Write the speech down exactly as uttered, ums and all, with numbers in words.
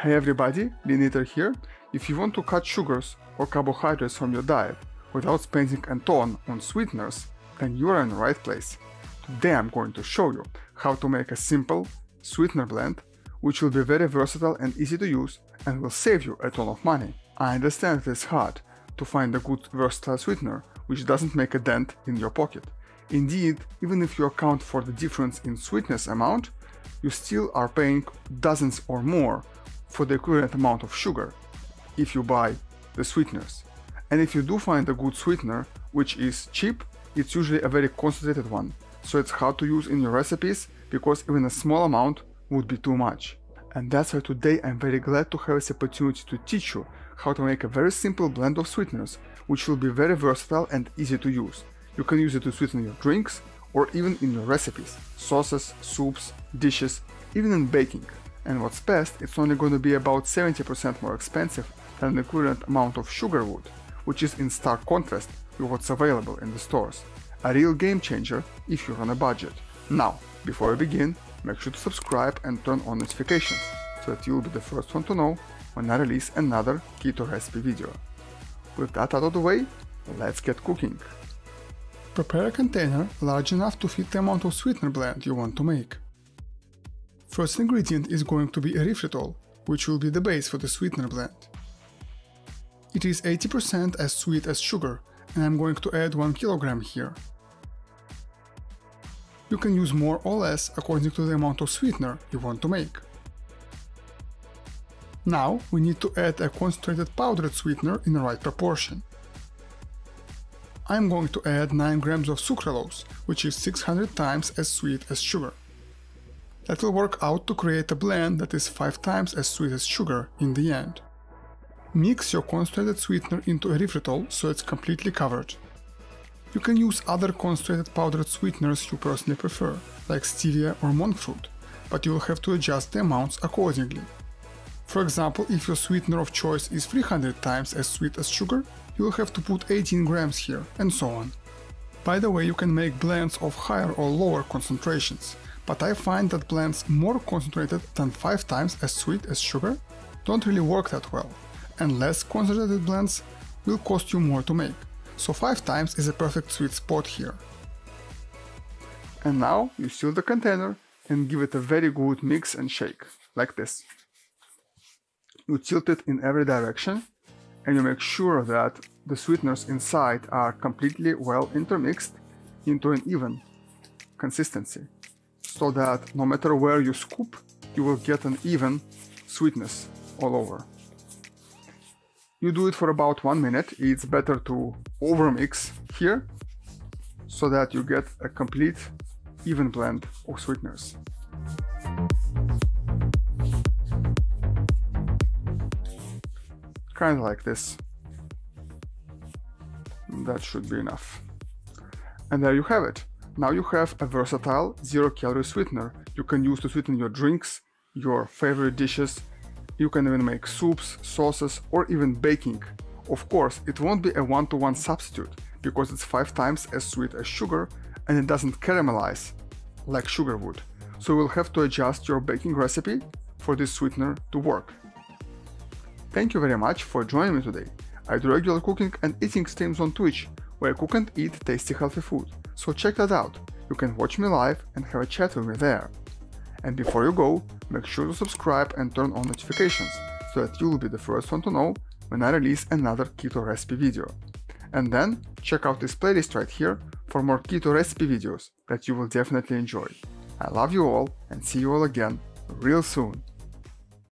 Hey everybody, Lean Eater here. If you want to cut sugars or carbohydrates from your diet without spending a ton on sweeteners, then you are in the right place. Today I'm going to show you how to make a simple sweetener blend, which will be very versatile and easy to use and will save you a ton of money. I understand it is hard to find a good versatile sweetener which doesn't make a dent in your pocket. Indeed, even if you account for the difference in sweetness amount, you still are paying dozens or more for the equivalent amount of sugar if you buy the sweeteners. And if you do find a good sweetener which is cheap, it's usually a very concentrated one, so it's hard to use in your recipes because even a small amount would be too much. And that's why today I'm very glad to have this opportunity to teach you how to make a very simple blend of sweeteners which will be very versatile and easy to use. You can use it to sweeten your drinks or even in your recipes, sauces, soups, dishes, even in baking. And what's best, it's only going to be about seventy percent more expensive than the equivalent amount of sugar would, which is in stark contrast with what's available in the stores. A real game changer if you're on a budget. Now, before I begin, make sure to subscribe and turn on notifications so that you'll be the first one to know when I release another keto recipe video. With that out of the way, let's get cooking. Prepare a container large enough to fit the amount of sweetener blend you want to make. First ingredient is going to be erythritol, which will be the base for the sweetener blend. It is eighty percent as sweet as sugar, and I'm going to add one kilogram here. You can use more or less according to the amount of sweetener you want to make. Now we need to add a concentrated powdered sweetener in the right proportion. I'm going to add nine grams of sucralose, which is six hundred times as sweet as sugar. That will work out to create a blend that is five times as sweet as sugar in the end. Mix your concentrated sweetener into erythritol so it's completely covered. You can use other concentrated powdered sweeteners you personally prefer, like stevia or monk fruit, but you will have to adjust the amounts accordingly. For example, if your sweetener of choice is three hundred times as sweet as sugar, you will have to put eighteen grams here, and so on. By the way, you can make blends of higher or lower concentrations, but I find that blends more concentrated than five times as sweet as sugar don't really work that well, and less concentrated blends will cost you more to make, so five times is a perfect sweet spot here. And now you seal the container and give it a very good mix and shake, like this. You tilt it in every direction and you make sure that the sweeteners inside are completely well intermixed into an even consistency, so that no matter where you scoop, you will get an even sweetness all over. You do it for about one minute. It's better to overmix here so that you get a complete even blend of sweeteners. Kind of like this. That should be enough. And there you have it. Now you have a versatile zero-calorie sweetener you can use to sweeten your drinks, your favorite dishes. You can even make soups, sauces, or even baking. Of course, it won't be a one-to-one substitute because it's five times as sweet as sugar and it doesn't caramelize like sugar would. So you'll have to adjust your baking recipe for this sweetener to work. Thank you very much for joining me today. I do regular cooking and eating streams on Twitch, where I cook and eat tasty healthy food. So check that out, you can watch me live and have a chat with me there. And before you go, make sure to subscribe and turn on notifications so that you will be the first one to know when I release another keto recipe video. And then check out this playlist right here for more keto recipe videos that you will definitely enjoy. I love you all and see you all again real soon.